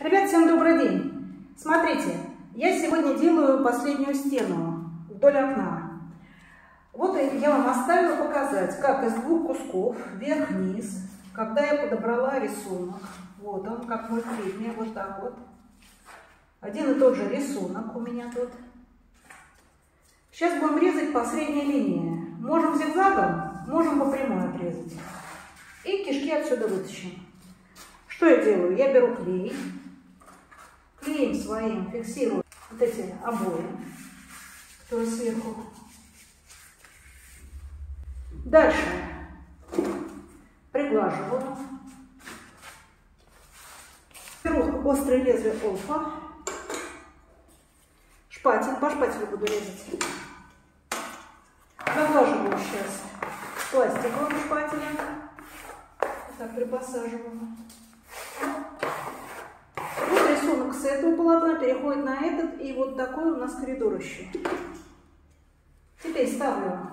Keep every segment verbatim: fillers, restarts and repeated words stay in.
Ребят, всем добрый день! Смотрите, я сегодня делаю последнюю стену вдоль окна. Вот я вам оставила показать, как из двух кусков, вверх-вниз, когда я подобрала рисунок, вот он, как в мультфильме, вот так вот. Один и тот же рисунок у меня тут. Сейчас будем резать по средней линии. Можем зигзагом, можем по прямой обрезать. И кишки отсюда вытащим. Что я делаю? Я беру клей. Клеем своим фиксирую вот эти обои, которые сверху. Дальше приглаживаю. Беру острое лезвие олфа. Шпатель, по шпателю буду резать. Заглаживаю сейчас пластиковым шпателем. Вот так припосаживаю. Вот рисунок с этого полотна переходит на этот. И вот такой у нас коридор еще. Теперь ставлю.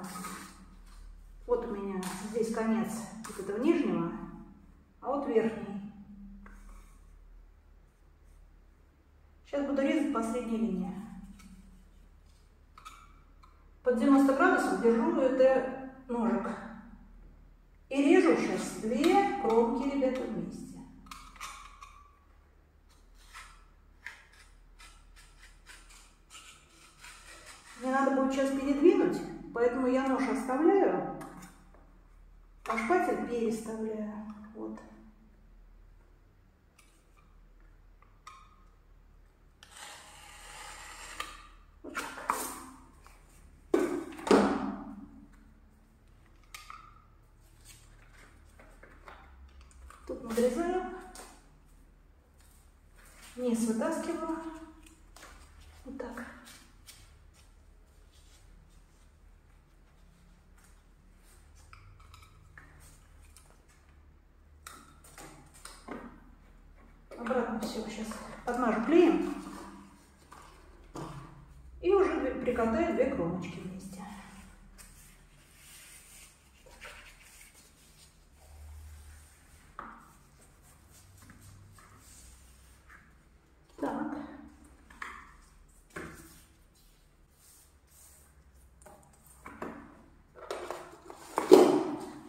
Вот у меня здесь конец вот этого нижнего, а вот верхний. Сейчас буду резать по средней линии. Под девяносто градусов держу это ножик. И режу сейчас две кромки, ребята, вместе. Мне надо будет сейчас передвинуть, поэтому я нож оставляю, а шпатель переставляю. Вот. Тут надрезаю, низ вытаскиваю, вот так. Обратно все сейчас подмажу клеем и уже прикатаю две кромочки вместе.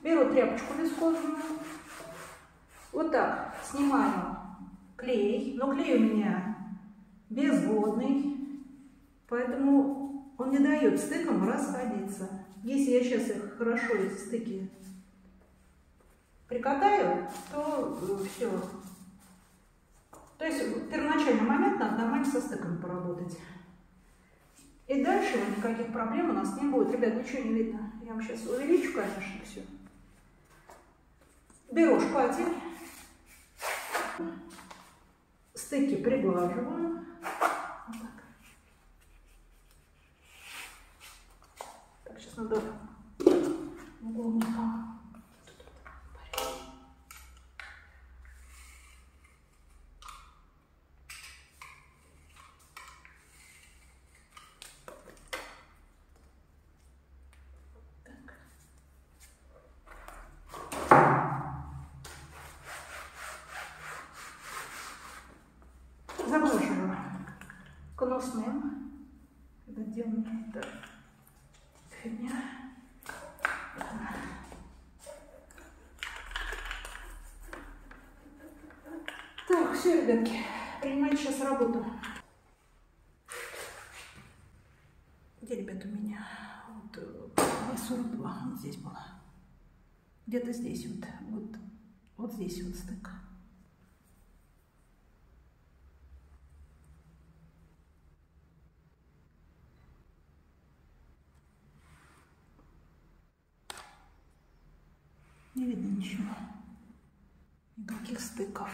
Беру тряпочку бескожную, вот так снимаю клей, но клей у меня безводный, поэтому он не дает стыкам расходиться. Если я сейчас их хорошо, эти стыки, прикатаю, то ну, все. То есть первоначальный момент надо нормально со стыками поработать. И дальше никаких проблем у нас не будет. Ребят, ничего не видно. Я вам сейчас увеличу, конечно, все. Беру шпатель, стыки приглаживаю, вот так. Так, сейчас надо углом. Заглаживаю конусным. Это делаем вот так. Фигня. Так, все, ребятки, принимайте сейчас работу. Где, ребят, у меня? Вот сорок два, вот здесь было. Где-то здесь вот, вот, вот здесь вот стык. Не видно ничего, никаких стыков.